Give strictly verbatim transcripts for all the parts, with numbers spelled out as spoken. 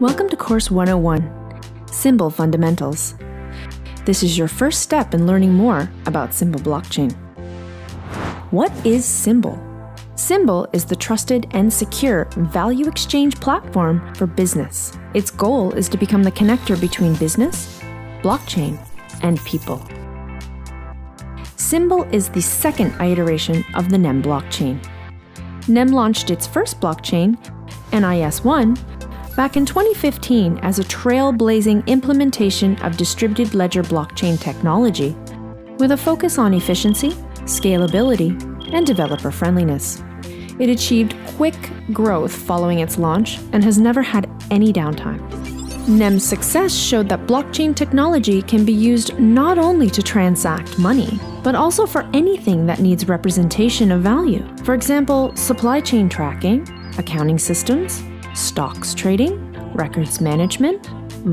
Welcome to Course one oh one, Symbol Fundamentals. This is your first step in learning more about Symbol blockchain. What is Symbol? Symbol is the trusted and secure value exchange platform for business. Its goal is to become the connector between business, blockchain, and people. Symbol is the second iteration of the N E M blockchain. N E M launched its first blockchain, N I S one, back in twenty fifteen as a trailblazing implementation of distributed ledger blockchain technology with a focus on efficiency, scalability, and developer friendliness. It achieved quick growth following its launch and has never had any downtime. N E M's success showed that blockchain technology can be used not only to transact money, but also for anything that needs representation of value. For example, supply chain tracking, accounting systems, stocks trading, records management,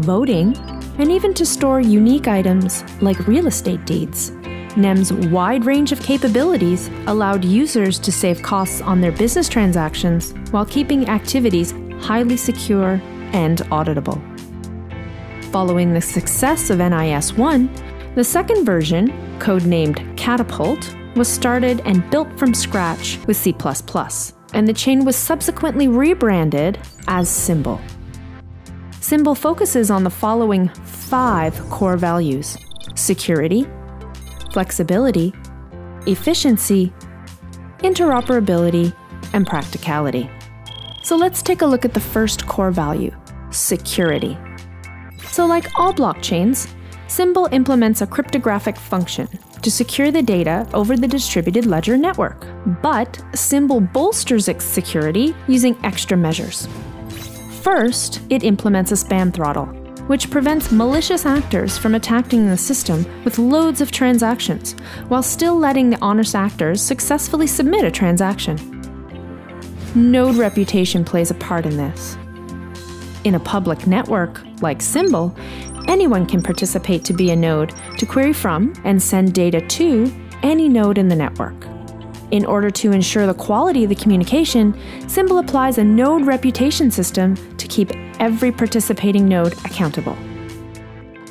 voting, and even to store unique items like real estate deeds. N E M's wide range of capabilities allowed users to save costs on their business transactions while keeping activities highly secure and auditable. Following the success of N I S one, the second version, codenamed Catapult, was started and built from scratch with C plus plus, and the chain was subsequently rebranded as Symbol. Symbol focuses on the following five core values: security, flexibility, efficiency, interoperability, and practicality. So let's take a look at the first core value, security. So like all blockchains, Symbol implements a cryptographic function to secure the data over the distributed ledger network. But Symbol bolsters its security using extra measures. First, it implements a spam throttle, which prevents malicious actors from attacking the system with loads of transactions, while still letting the honest actors successfully submit a transaction. Node reputation plays a part in this. In a public network, like Symbol, anyone can participate to be a node to query from and send data to any node in the network. In order to ensure the quality of the communication, Symbol applies a node reputation system to keep every participating node accountable.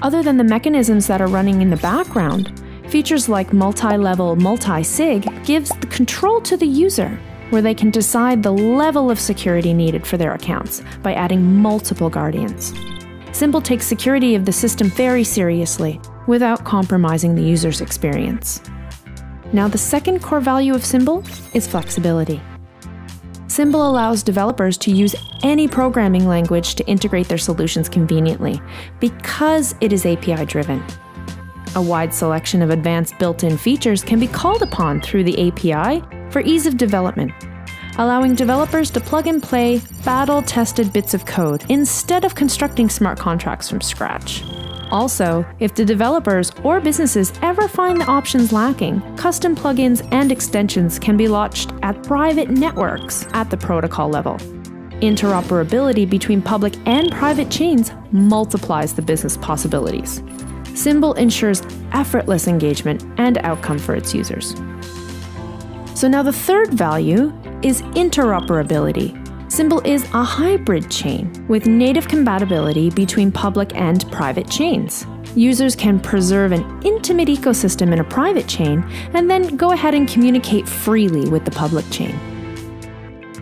Other than the mechanisms that are running in the background, features like multi-level multi-sig gives the control to the user, where they can decide the level of security needed for their accounts by adding multiple guardians. Symbol takes security of the system very seriously without compromising the user's experience. Now, the second core value of Symbol is flexibility. Symbol allows developers to use any programming language to integrate their solutions conveniently because it is A P I-driven. A wide selection of advanced built-in features can be called upon through the A P I for ease of development, allowing developers to plug and play battle-tested bits of code instead of constructing smart contracts from scratch. Also, if the developers or businesses ever find the options lacking, custom plugins and extensions can be launched at private networks at the protocol level. Interoperability between public and private chains multiplies the business possibilities. Symbol ensures effortless engagement and outcome for its users. So now the third value is interoperability. Symbol is a hybrid chain with native compatibility between public and private chains. Users can preserve an intimate ecosystem in a private chain and then go ahead and communicate freely with the public chain.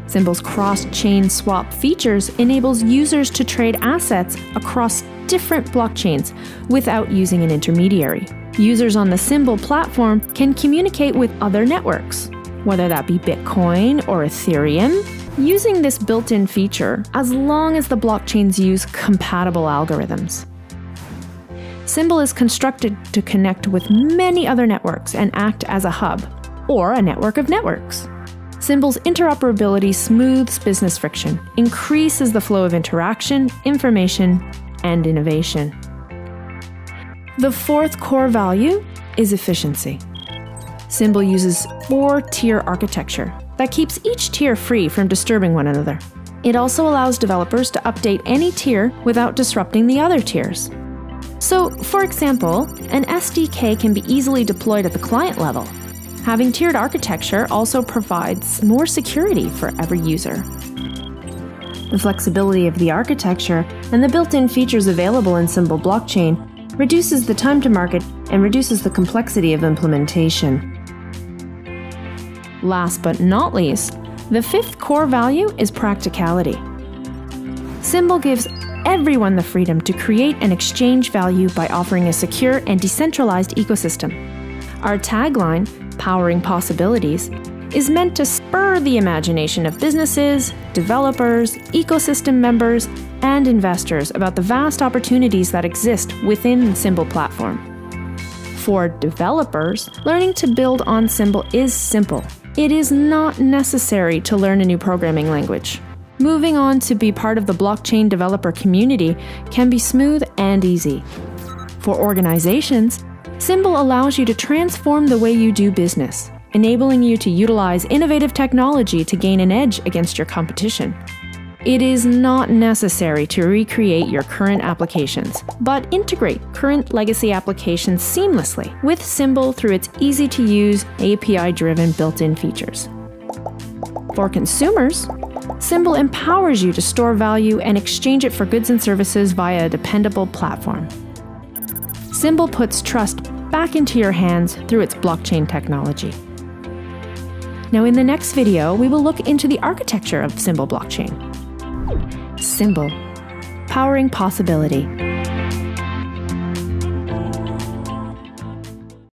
Symbol's cross-chain swap features enables users to trade assets across different blockchains without using an intermediary. Users on the Symbol platform can communicate with other networks, whether that be Bitcoin or Ethereum, using this built-in feature as long as the blockchains use compatible algorithms. Symbol is constructed to connect with many other networks and act as a hub, or a network of networks. Symbol's interoperability smooths business friction, increases the flow of interaction, information, and innovation. The fourth core value is efficiency. Symbol uses four-tier architecture that keeps each tier free from disturbing one another. It also allows developers to update any tier without disrupting the other tiers. So, for example, an S D K can be easily deployed at the client level. Having tiered architecture also provides more security for every user. The flexibility of the architecture and the built-in features available in Symbol blockchain reduces the time to market and reduces the complexity of implementation. Last but not least, the fifth core value is practicality. Symbol gives everyone the freedom to create and exchange value by offering a secure and decentralized ecosystem. Our tagline, "Powering Possibilities," is meant to spur the imagination of businesses, developers, ecosystem members, and investors about the vast opportunities that exist within the Symbol platform. For developers, learning to build on Symbol is simple. It is not necessary to learn a new programming language. Moving on to be part of the blockchain developer community can be smooth and easy. For organizations, Symbol allows you to transform the way you do business, enabling you to utilize innovative technology to gain an edge against your competition. It is not necessary to recreate your current applications, but integrate current legacy applications seamlessly with Symbol through its easy-to-use, A P I-driven built-in features. For consumers, Symbol empowers you to store value and exchange it for goods and services via a dependable platform. Symbol puts trust back into your hands through its blockchain technology. Now, in the next video, we will look into the architecture of Symbol blockchain. Symbol, powering possibility.